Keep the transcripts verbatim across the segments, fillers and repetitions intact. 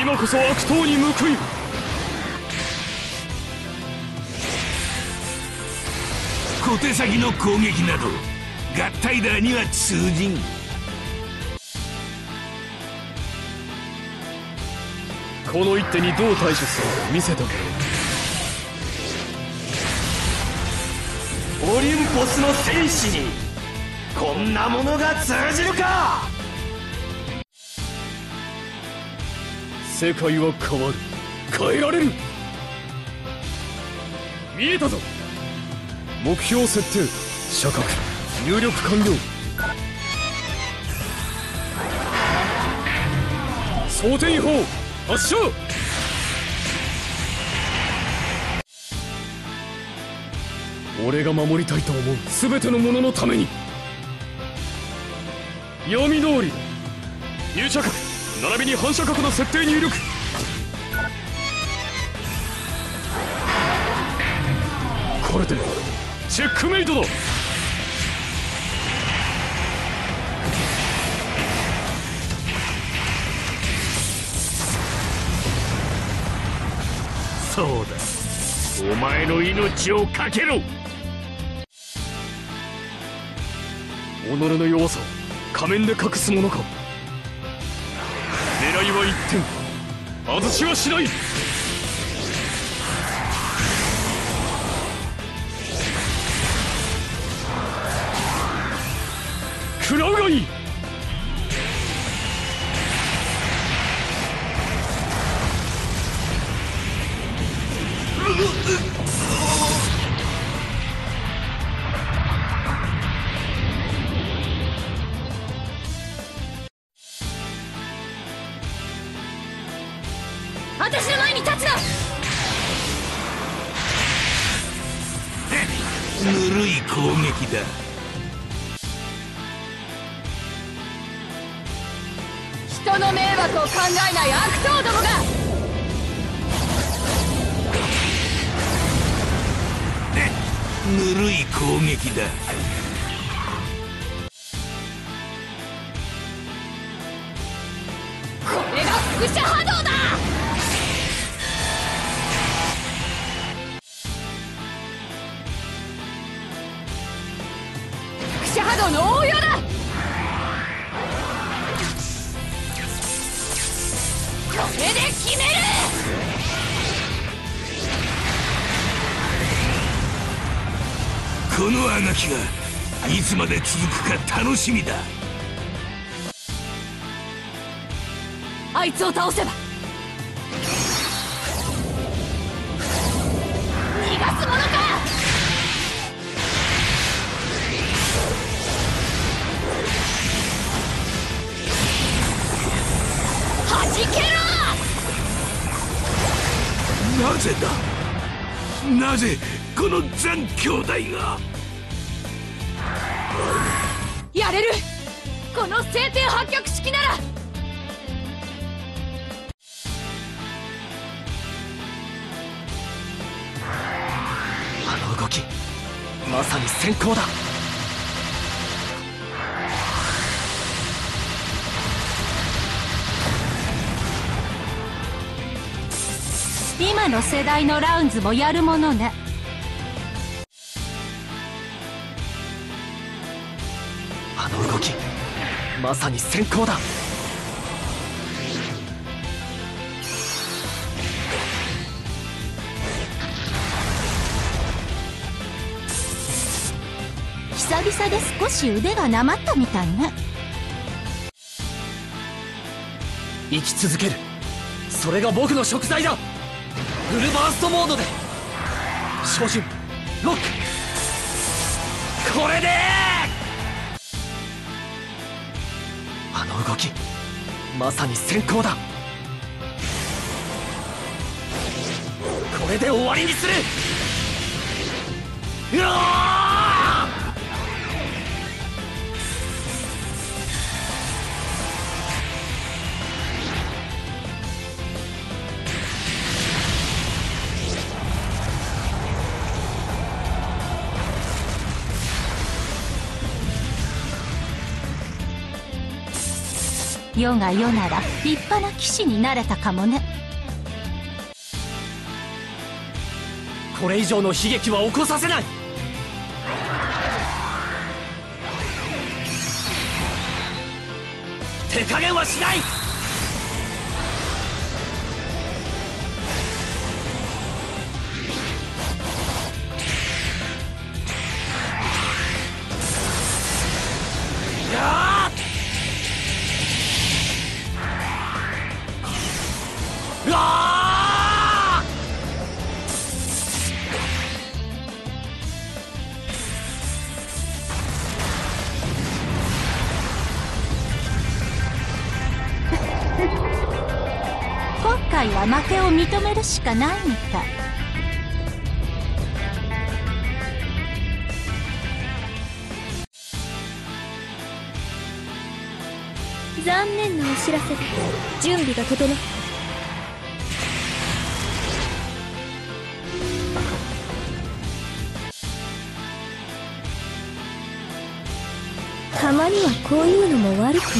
今こそ悪党に報いる。小手先の攻撃など合体ダーには通じん。この一手にどう対処するか見せてくれ。オリンポスの戦士にこんなものが通じるか。世界は変わる。変えられる。見えたぞ。目標設定、射角、入力完了。装填砲、発射。俺が守りたいと思う全てのもののために。読み通り、入射角、並びに反射角の設定入力。これで。チェックメイトだ。そうだ、お前の命をかけろ。己の弱さを仮面で隠すものか。狙いは一点、外しはしない。食らうがいい。私の前に立つな。ぬるい攻撃だ。人の迷惑を考えない悪党どもが。ぬるい攻撃だ。これが輻射波動だ。輻射波動の応用だ。これで決める。このあがきがいつまで続くか楽しみだ。あいつを倒せば逃がすものか。はじけろ。なぜだ。なぜこの残兄弟が。やれる。この青天破局式なら。あの動きまさに閃光だ。今の世代のラウンズもやるものね。あの動きまさに閃光だ。久々で少し腕がなまったみたいね。生き続ける、それが僕の食材だ。フルバーストモードで照準ロック。これであの動きまさに閃光だ。これで終わりにする。うわ、世が世なら立派な騎士になれたかもね。これ以上の悲劇は起こさせない。手加減はしない。今回は負けを認めるしかないみたい。残念なお知らせです。準備が整った。たまにはこういうのも悪くない。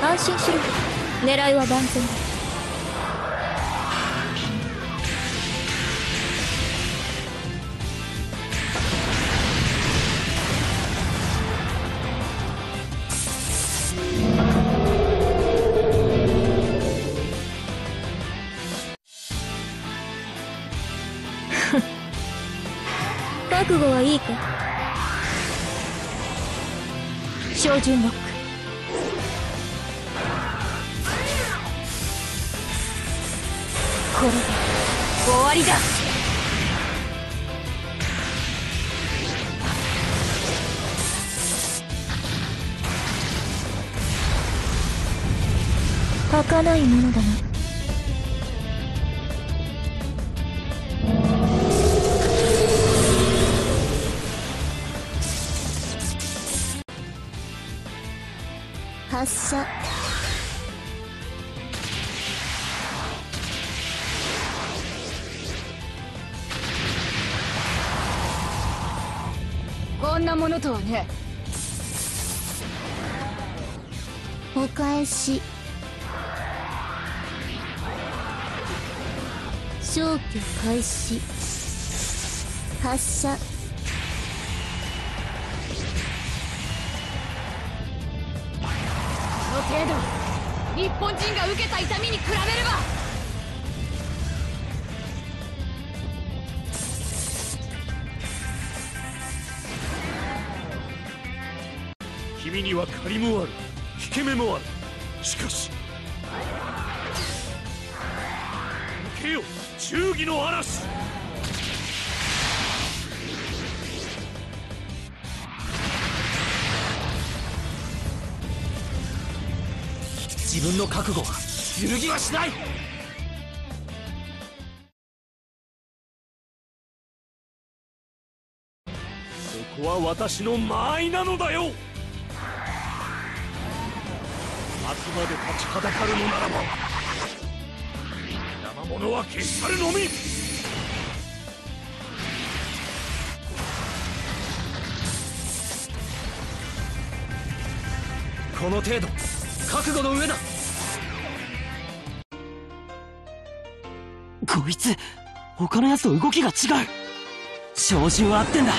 安心しろ。狙いは万全だ。覚悟はいいか。照準ロック。これで終わりだ。儚いものだな。発射。こんなものとはね。お返し。消去開始。発射。この程度、日本人が受けた痛みに比べれば。君には借りもある、引け目もある。しかし受けよ、忠義の嵐。自分の覚悟は揺るぎはしない。そこは私の間合いなのだよ。あくまで立ちはだかるのならば、生ものは消し去るのみ。この程度、覚悟の上だ。こいつ、他のやつと動きが違う。照準は合ってんだ。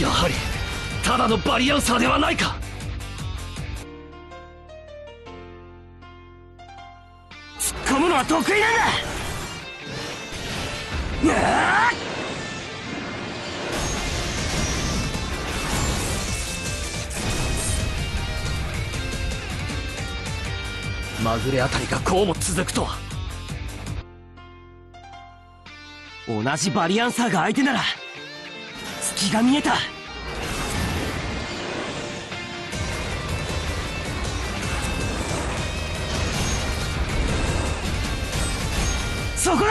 やはりただのバリアンサーではないか。突っ込むのは得意なんだ。ああ、まぐれあたりがこうも続くとは。同じバリアンサーが相手なら気が見えた。そこだ！こ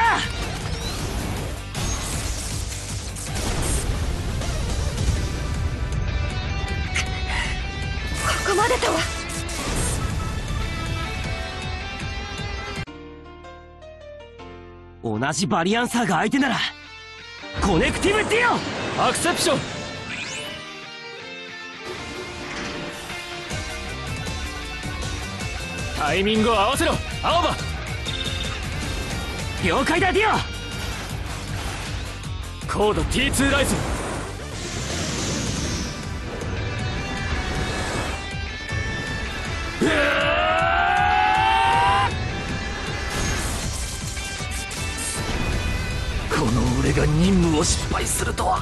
こまでだわ。同じバリアンサーが相手ならコネクティブディオ！アクセプション！タイミングを合わせろ青葉。了解だディオ。コード ティーツー ライズ。うわこの俺が任務を失敗するとは。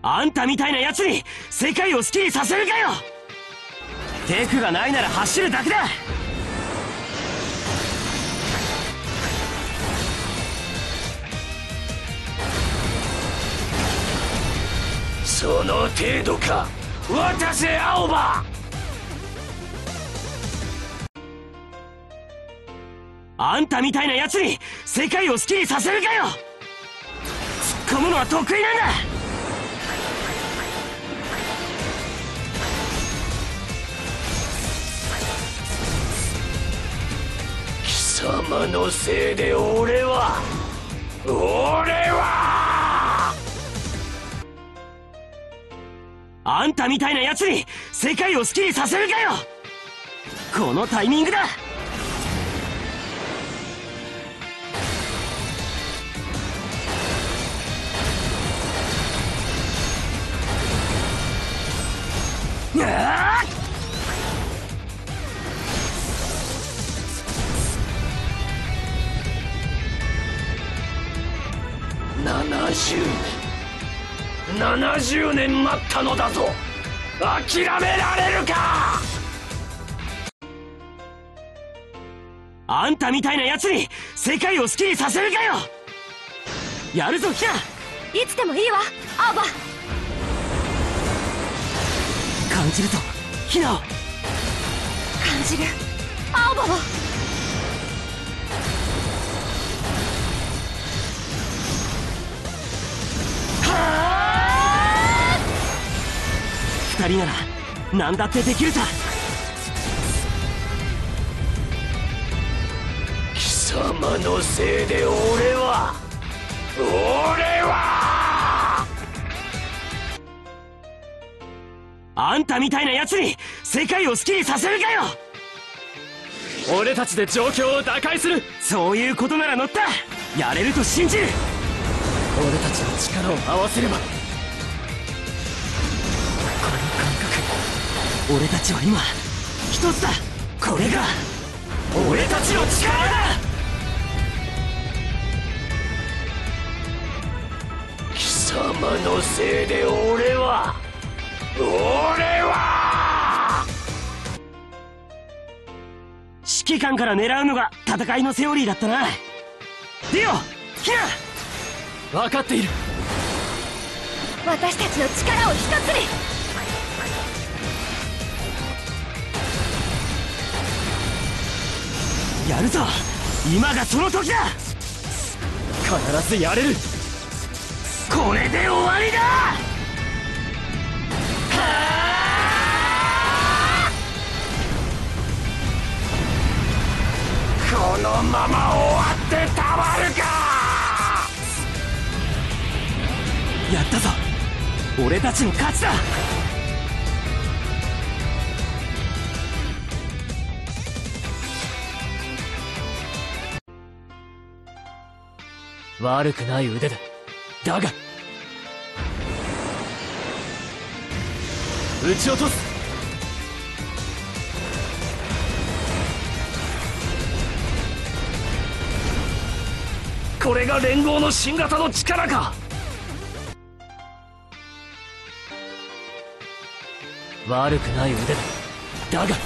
あんたみたいなやつに世界を好きにさせるかよ。テクがないなら走るだけだ。その程度か渡せ青葉。あんたみたいなやつに世界を好きにさせるかよ。突っ込むのは得意なんだ。貴様のせいで俺は俺はあんたみたいなやつに世界を好きにさせるかよ。このタイミングだ。ななじゅうねん待ったのだぞ。諦められるか。あんたみたいなやつに世界を好きにさせるかよ。やるぞキャ。いつでもいいわアーバ。感じるぞヒナを。感じるアーバを。ふたりなら何だってできるさ。貴様のせいで俺は俺はあんたみたいなやつに世界を好きにさせるかよ。俺たちで状況を打開する。そういうことなら乗った。やれると信じる。俺たちの力を合わせれば。この感覚俺たちは今一つだ。これが俺たちの力だ。貴様のせいで俺は俺は指揮官から狙うのが戦いのセオリーだったな。ディオヒナ分かっている。私たちの力を一つに。やるぞ今がその時だ。必ずやれる。これで終わりだ。はこのまま終わってたまるか。やったぞ俺たちの勝ちだ。悪くない腕だ。だが撃ち落とす。これが連合の新型の力か。悪くない腕だ。だが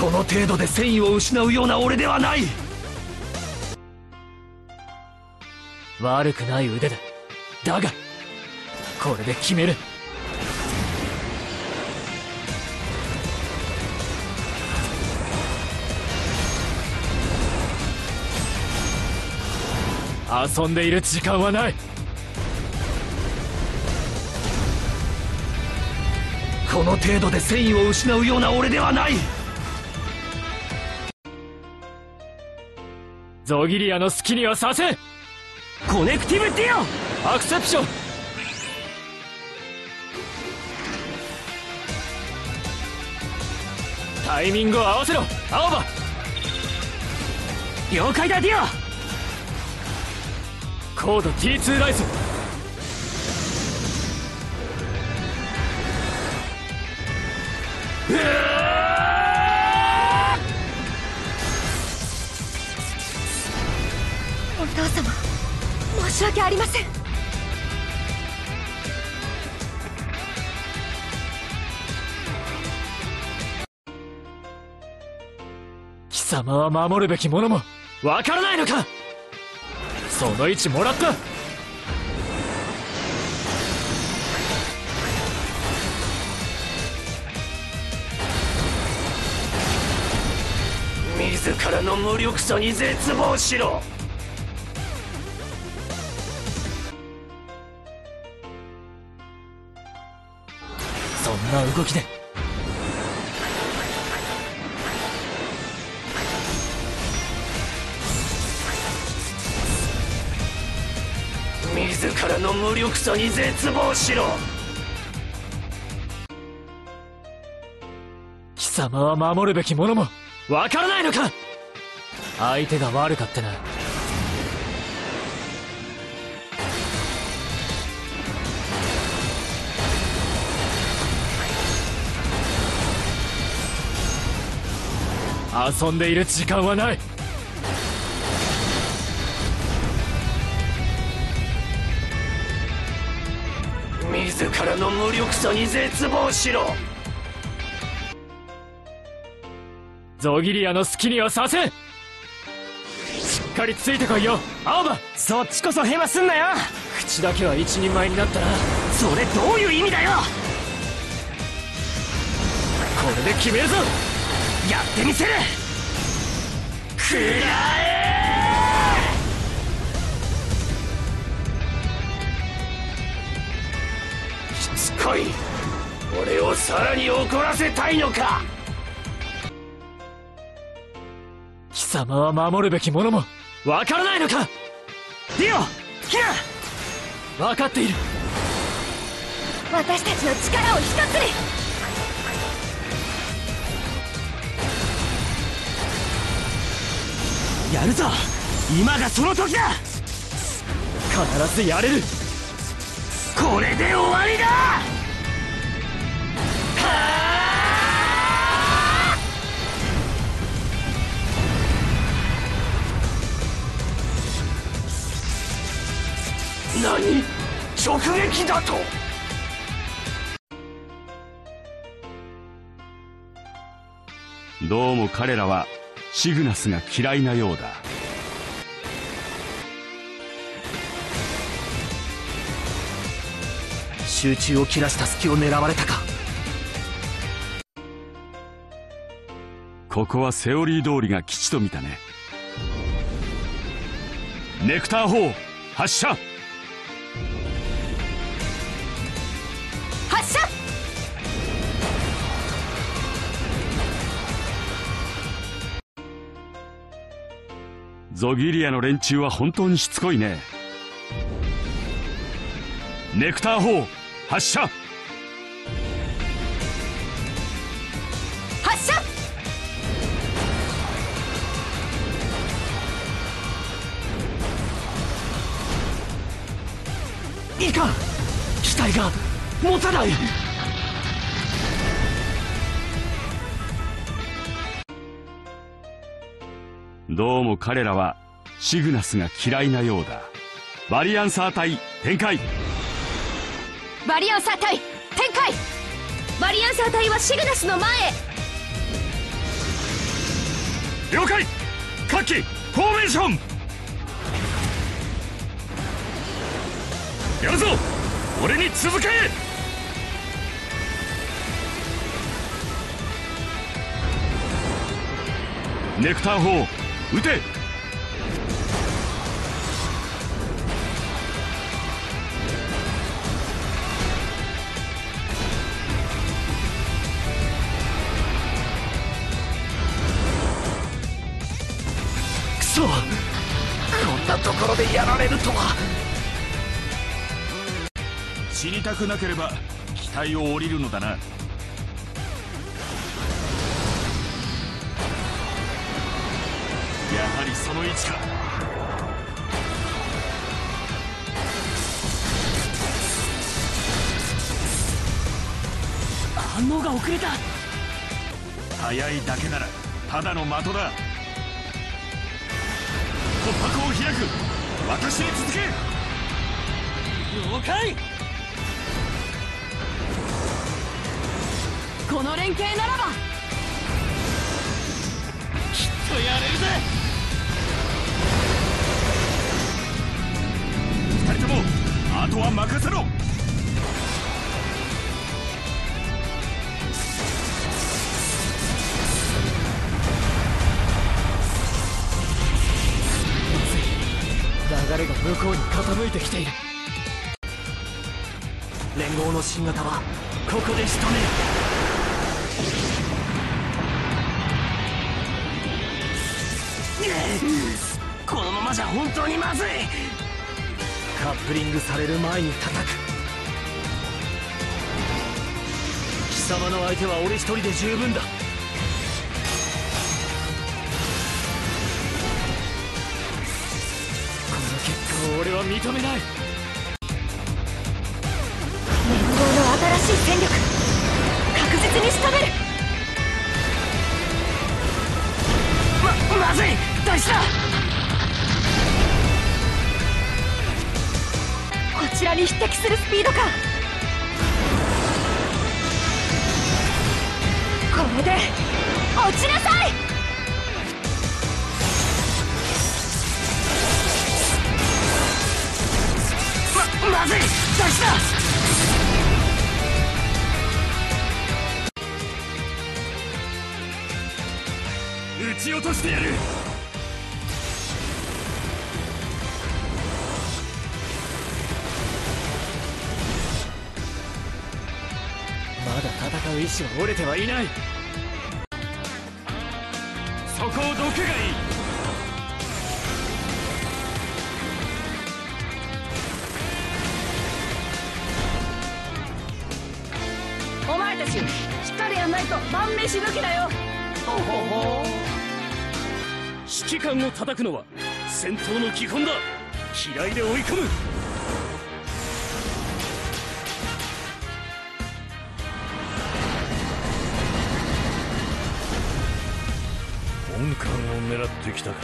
この程度で戦意を失うような俺ではない。悪くない腕だ。だがこれで決める。遊んでいる時間はない。この程度で戦意を失うような俺ではない。ゾギリアの好きにはさせん。コネクティブディオアクセプション。タイミングを合わせろ青葉。了解だディオ。コード ティーツー ライス。うわ！お父様、申し訳ありません。貴様は守るべきものもわからないのか。その位置もらった。自らの無力さに絶望しろ。そんな動きで。自らの無力さに絶望しろ。貴様は守るべきものもわからないのか。相手が悪かったな。遊んでいる時間はない。自らの無力さに絶望しろ。ゾギリアの好きにはさせん。しっかりついてこいよ青葉。そっちこそヘマすんなよ。口だけは一人前になったな。それどういう意味だよ。これで決めるぞ。やってみせる。くらえ。来い。俺をさらに怒らせたいのか。貴様は守るべきものもわからないのか。ディオ避難。分かっている。私たちの力を一つに。やるぞ。今がその時だ。必ずやれる。これで終わりだ。何？直撃だと？どうも彼らはシグナスが嫌いなようだ。集中を切らした隙を狙われたか。ここはセオリー通りが基地と見たね。ネクター砲発射。発射。ゾギリアの連中は本当にしつこいね。ネクター砲発射。発射。いかん。機体が持たない。どうも彼らはシグナスが嫌いなようだ。バリアンサー隊展開。バリアンサー隊展開。バリアンサー隊はシグナスの前へ。了解。火器フォーメーション。やるぞ、俺に続け。ネクター砲撃て。クソ、こんなところでやられるとは。死にたくなければ機体を降りるのだな。やはりその位置か。反応が遅れた。速いだけならただの的だ。突破口を開く。私に続け。了解。この連携ならばきっとやれるぜ。あとは任せろ。流れが向こうに傾いてきている。連合の新型はここで仕留める。このままじゃ本当にまずい。カップリングされる前に叩く。貴様の相手は俺一人で十分だ。この結果を俺は認めない。連合の新しい戦力、確実に仕留める。ま、まずい。大事だ。こちらに匹敵するスピードか。これで落ちなさい。ま、まずい。大事だ。撃ち落としてやる。まだ戦う意志は折れてはいない。そこをどけがいい。お前たちしっかりやんないと晩飯抜きだよ。ほほほ。指揮官を叩くのは戦闘の基本だ。気合で追い込む。軍艦を狙ってきたか。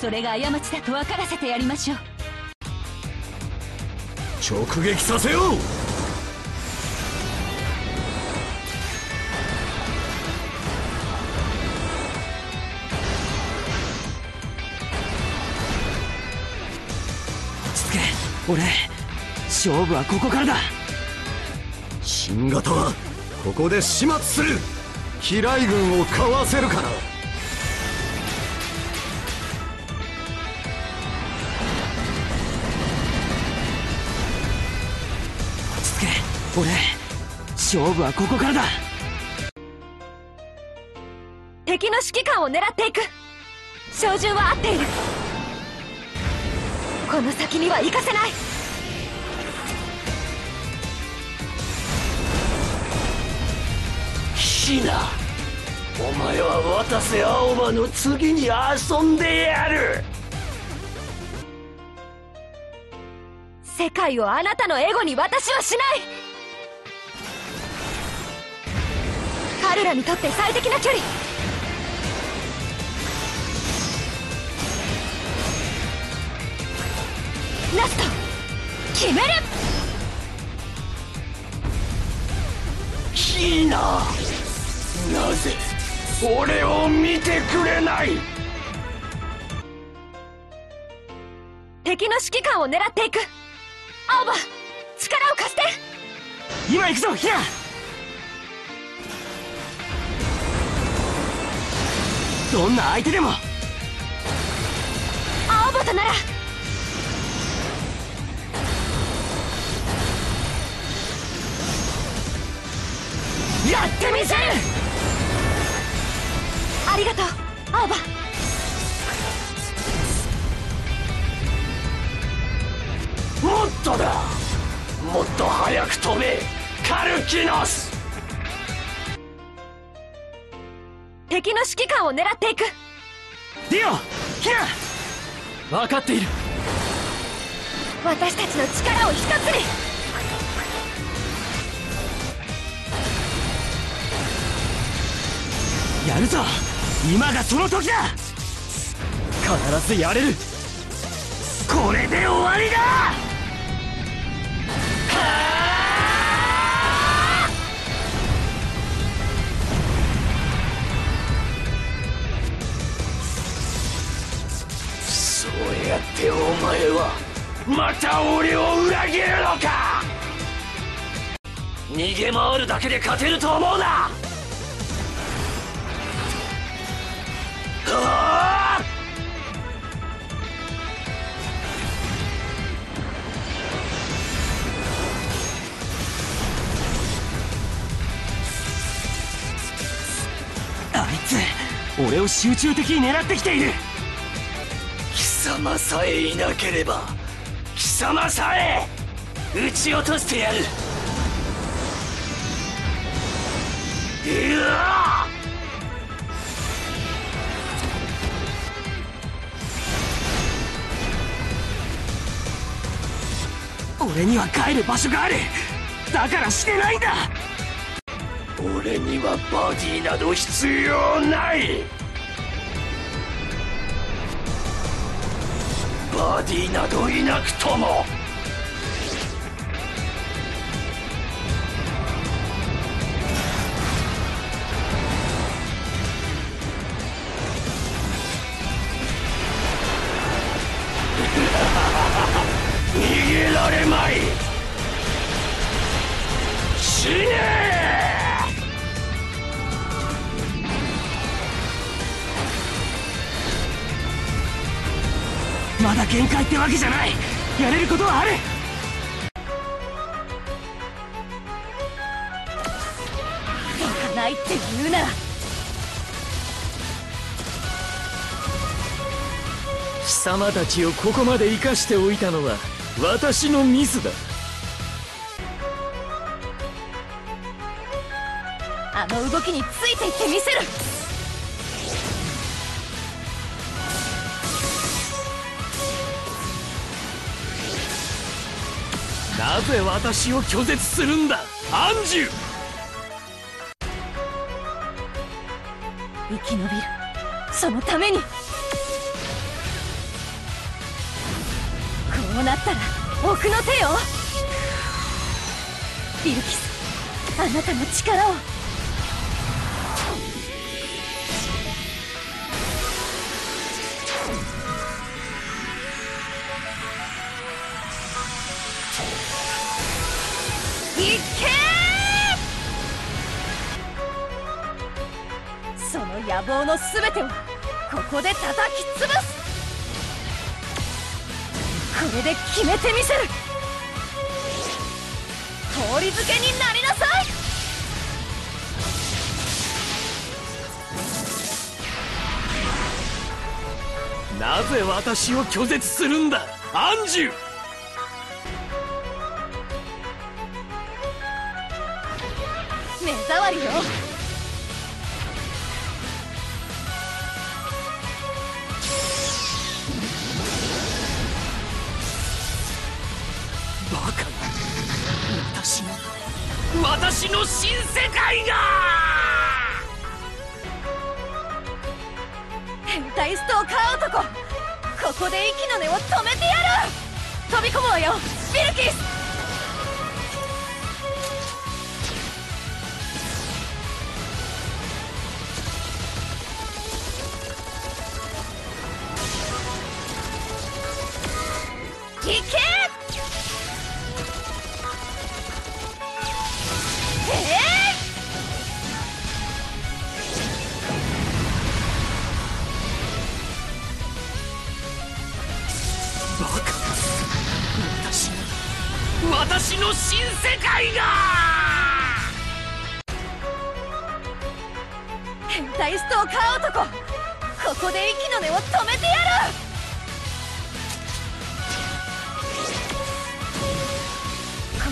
それが過ちだと分からせてやりましょう。直撃させよう。落ち着け。俺、勝負はここからだ。新型はここで始末する。飛来軍をかわせるから。俺、勝負はここからだ。敵の指揮官を狙っていく。照準は合っている。この先には行かせない。シナ、お前は渡瀬青葉の次に遊んでやる。世界をあなたのエゴに私はしない。彼らにとって最適な距離。ラスト決める。ヒナ、なぜ俺を見てくれない。敵の指揮官を狙っていく。青葉。力を貸して。今行くぞ、ヒナ。どんな相手でも。アオバトなら。やってみせる。ありがとう、アオバ。もっとだ。もっと早く飛べ、カルキノス。敵の指揮官を狙っていく。ディオ、ヒナ。分かっている。私たちの力を一つに。やるぞ、今がその時だ。必ずやれる。これで終わりだ。はぁ、そうやってお前はまた俺を裏切るのか。逃げ回るだけで勝てると思うな。俺を集中的に狙ってきている。貴様さえいなければ、貴様さえ撃ち落としてやる。うわっ、俺には帰る場所がある。だからしてないんだ。俺にはバディなど必要ない。バディなどいなくとも逃げられまい。死ね。まだ限界ってわけじゃない。やれることはある。バカないって言うなら。貴様たちをここまで生かしておいたのは私のミスだ。あの動きについていってみせる。なぜ私を拒絶するんだ、アンジュ。生き延びる、そのために。こうなったら奥の手よ。ビルキス、あなたの力を。その野望のすべてをここで叩き潰す。これで決めてみせる。通り付けになりなさい。なぜ私を拒絶するんだ、アンジュ。目障りよ。バカな、私の私の新世界が。変態ストーカー男、ここで息の根を止めてやる。飛び込もうよ、ビルキス。世界が変態ストーカー男、ここで息の根を止めてやる。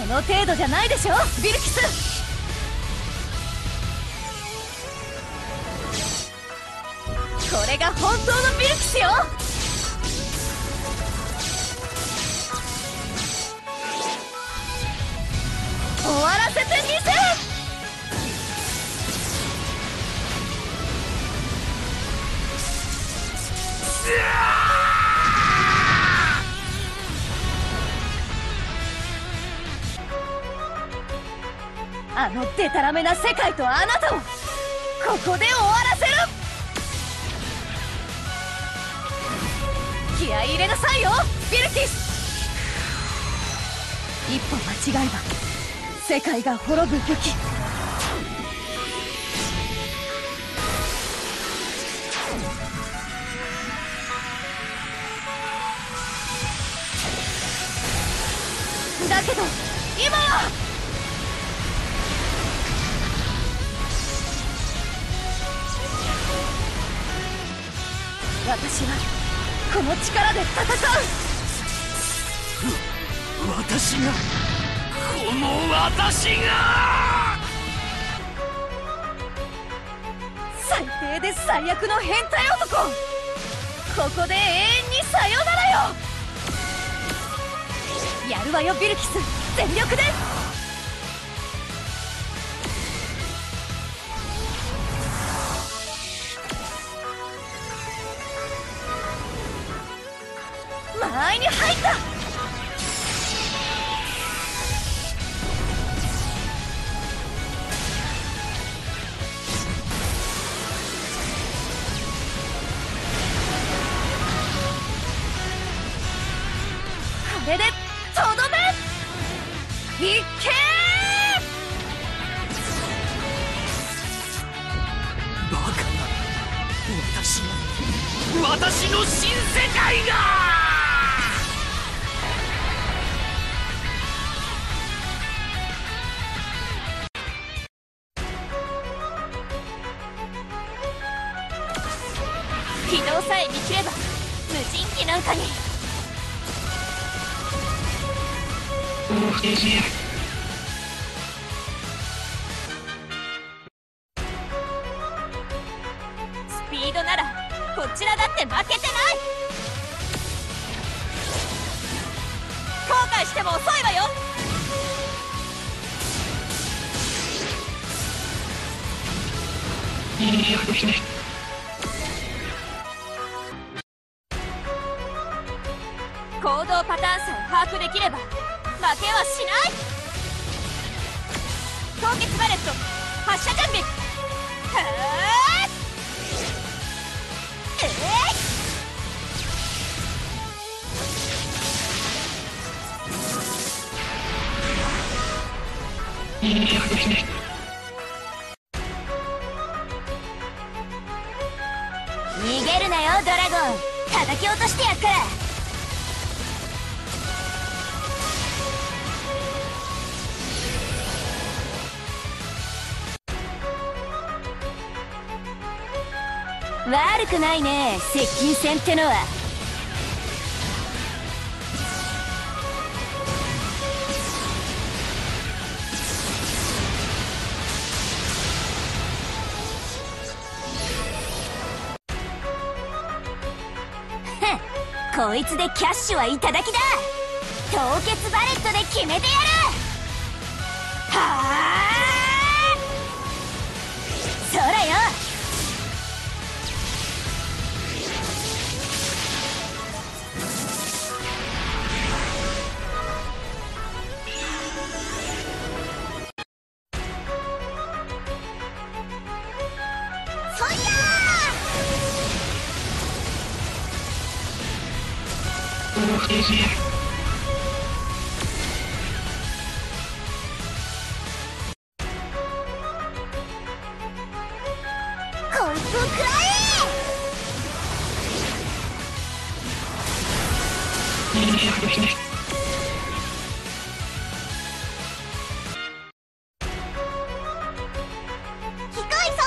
この程度じゃないでしょ、ビルキス。これが本当のビルキスよ。終わらせてみせ。うわっ、あのデタラメな世界とあなたをここで終わらせる。気合い入れなさいよ、ビルキス。一歩間違えば世界が滅ぶ劇。だけど今は私はこの力で戦う。わ私がこの私が最低で最悪の変態男、ここで永遠にさよならよ。やるわよビルキス、全力で。間合いに入った。これでとどめ。いけー。バカな、私の私の新世界が。軌道さえ見切れば無人機なんかに。スピードならこちらだって負けてない。後悔しても遅いわよ。行動パターンさえ把握できれば負けはしない。凍結バレット発射準備。はあ、ええー逃げるなよドラゴン、叩き落としてやっから。悪くないね、接近戦ってのは。こいつでキャッシュは頂きだ。凍結バレットで決めてやる。はあ、そらよ。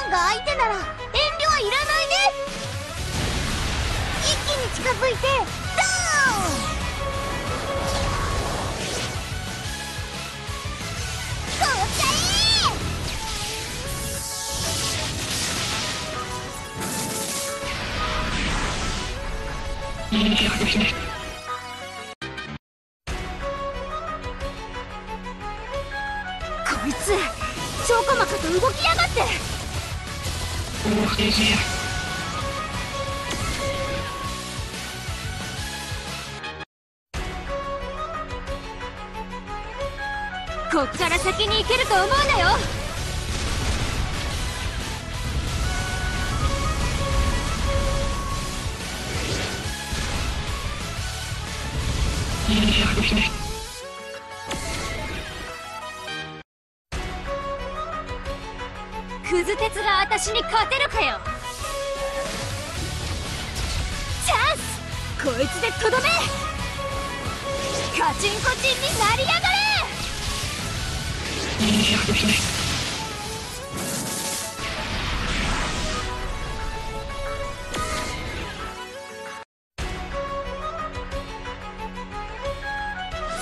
んが相手なら遠慮はいらないです。一気に近づいてドーン、こっちゃえ。こいつちょこまかと動きやがって。こっから先に行けると思うなよ。こクズ鉄が私に勝てるかよ。チャンス、こいつでとどめ。カチンコチンになりやがれ。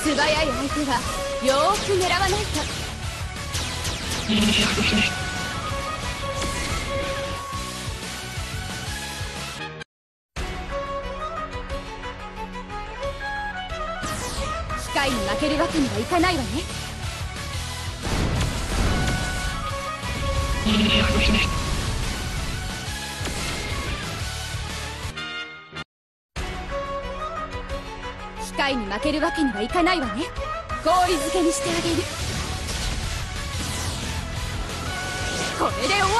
素早い相手はよーく狙わないと。機械に負けるわけにはいかないわね。機械に負けるわけにはいかないわね。氷漬けにしてあげる。これで終わり。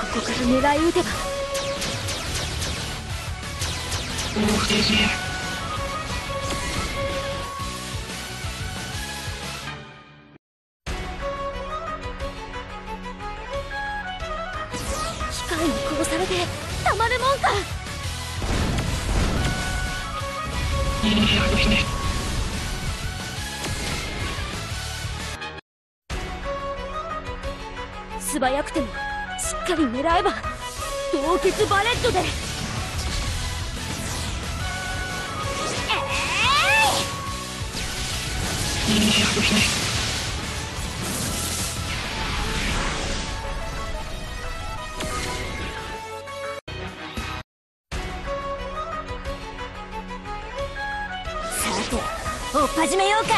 ここから狙い撃てば。お殺されてたまるもんか。素早くてもしっかり狙えば凍結バレットで。えーい追っ始めようか。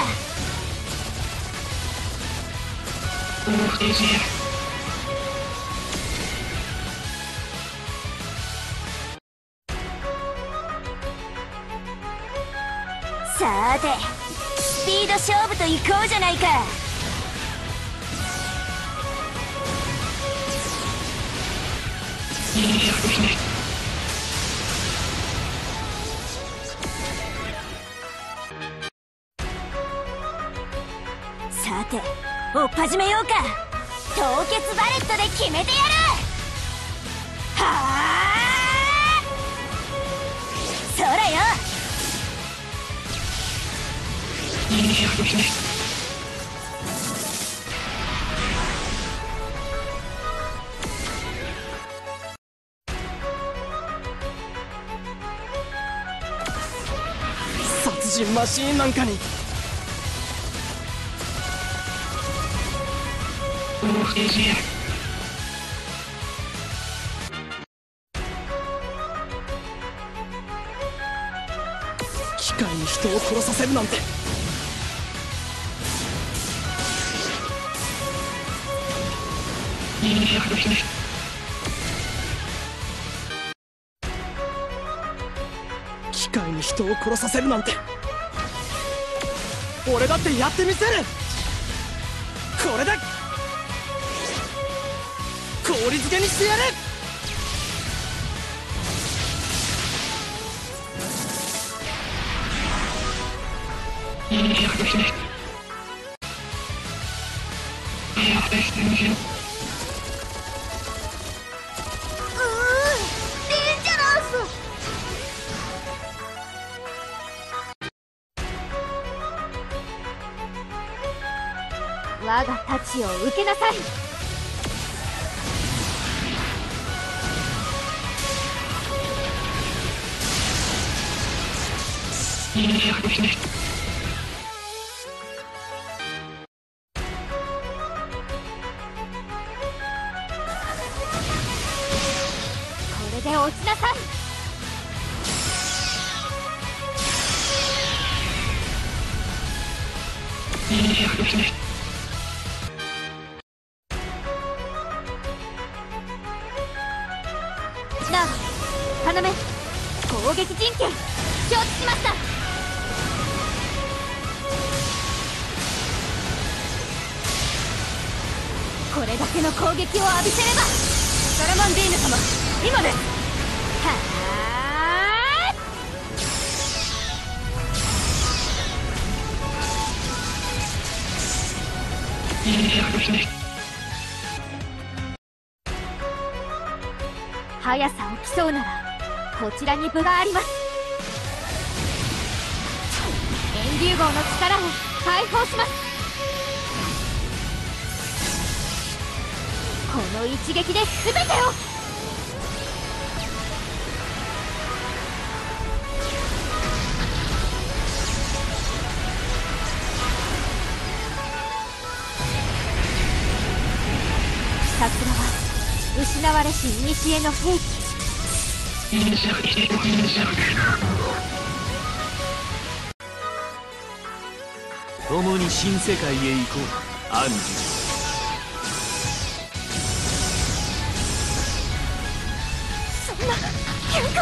さてスピード勝負といこうじゃないか。いいですね。さて追っ始めようか。凍結バレットで決めてやる。はあ、そらよ。殺人マシーンなんかに。機械に人を殺させるなんて。機械に人を殺させるなんて俺だってやってみせる。これだ、氷漬けにしてやれ。う我が太刀を受けなさい。これで落ちなさい。なあ、要、攻撃陣形承知しました。これだけの攻撃を浴びせれば。サラマンディーヌ様、今です。こ速さを競うならこちらに分があります。電流号の力を解放します。この一撃で全てを。桜は失われし古の兵器。共に新世界へ行こう、アンジュ。そんな限界。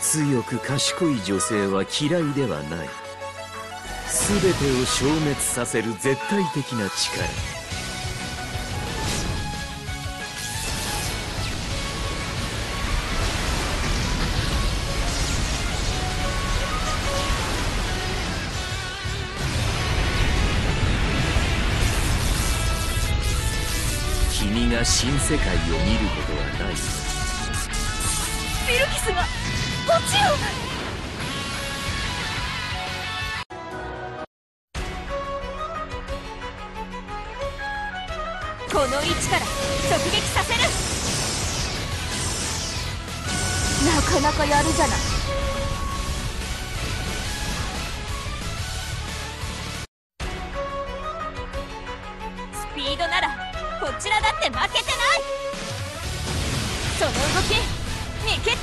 強く賢い女性は嫌いではない。全てを消滅させる絶対的な力。君が新世界を見ることはない。ビルキスはもちろん。この位置から直撃させる。なかなかやるじゃない。スピードならこちらだって負けてない。その動き見切った。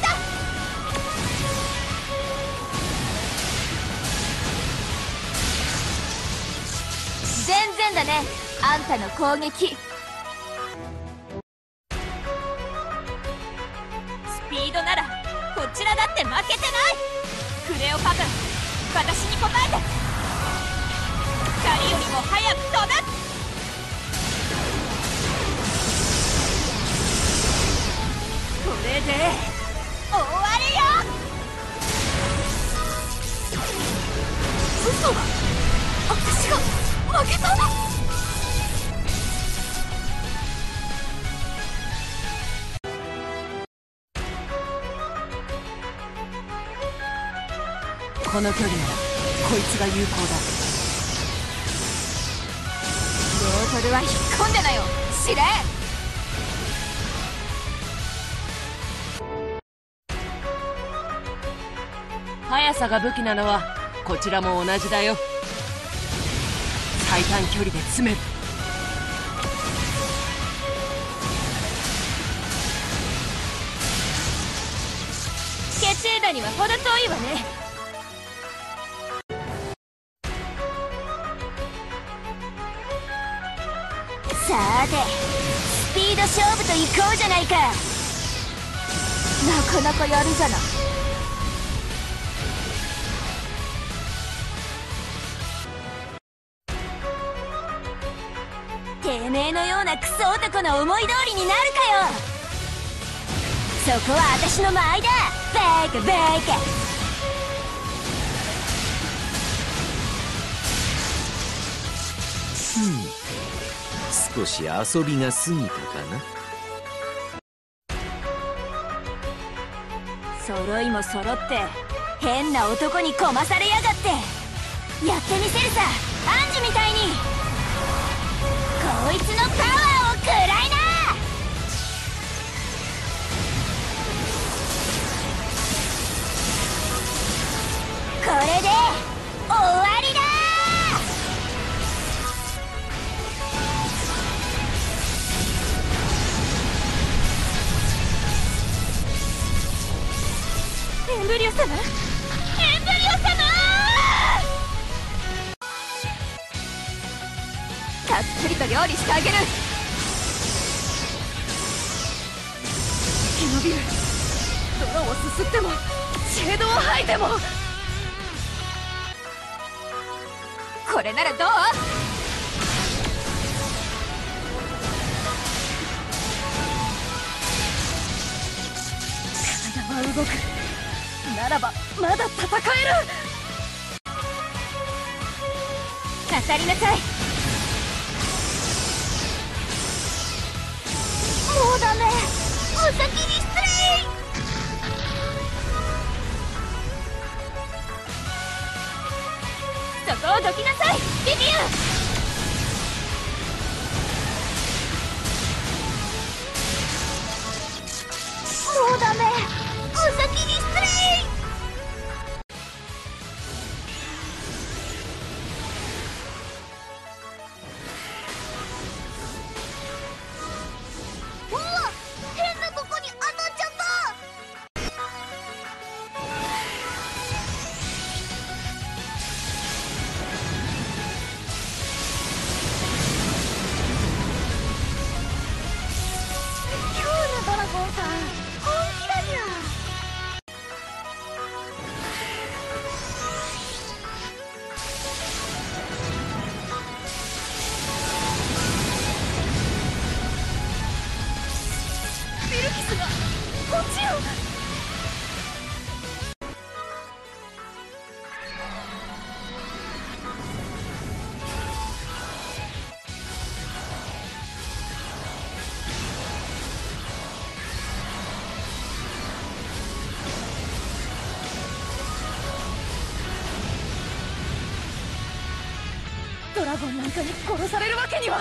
全然だね、あんたの攻撃。ならこちらだって負けてない。クレオパトラ、私に答えて。誰よりも早く飛ぶ。これで終わりよ。嘘だ、私が負けたの。この距離ならこいつが有効だ。ボートルは引っ込んでなよ、司令。速さが武器なのはこちらも同じだよ。最短距離で詰める。ケチェーダには程遠いわね。さーて、スピード勝負といこうじゃないか。なかなかやるじゃない。てめえのようなクソ男の思い通りになるかよ。そこは私の間合いだ。バカバカ。少し遊びが過ぎたかな。揃いも揃って変な男にこまされやがって。やってみせるさ、アンジュみたいに。こいつのパワーを食らいな。これで終わりだ。エンブリオ様、エンブリオ様、たっぷりと料理してあげる。生き延びる。泥をすすってもシェードを吐いても、これならどう？体は動く。ならばまだ戦える。語りなさい。もうダメ。お先に失礼。そこをどきなさい、ビビアン。もうダメ。お先に失礼。うわ、変なとこに当たっちゃった。ドラゴンなんかに殺されるわけには。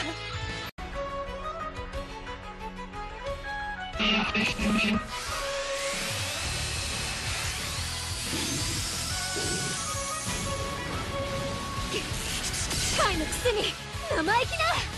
機械のくせに生意気な。